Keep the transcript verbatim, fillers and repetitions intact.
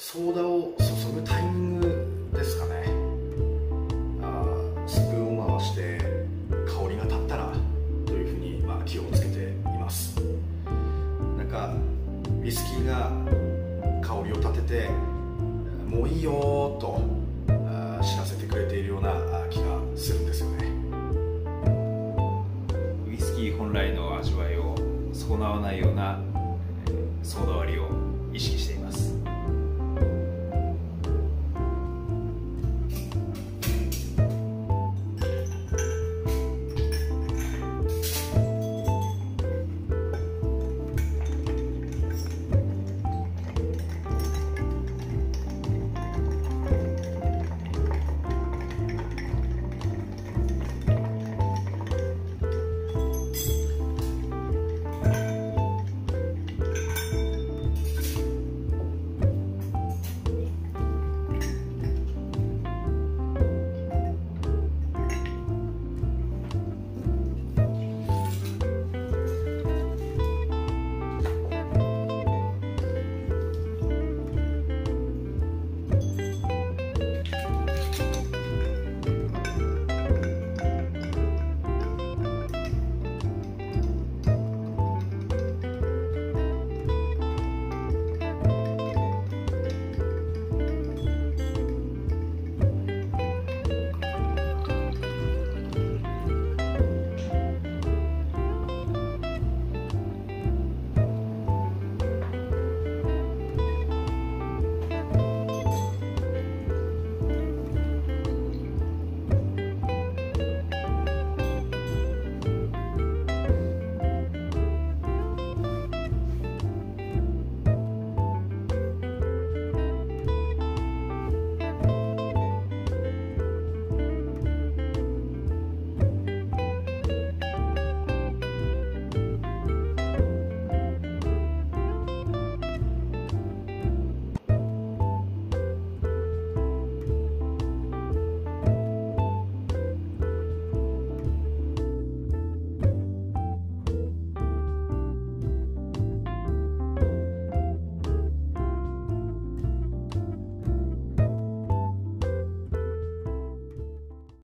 ソーダを注ぐタイミングですかね。あスプーンを回して香りが立ったらというふうに、まあ、気をつけています。なんかウイスキーが香りを立ててもういいよと知らせてくれているような気がするんですよね。ウイスキー本来の味わいを損なわないようなソーダ割りを意識しています。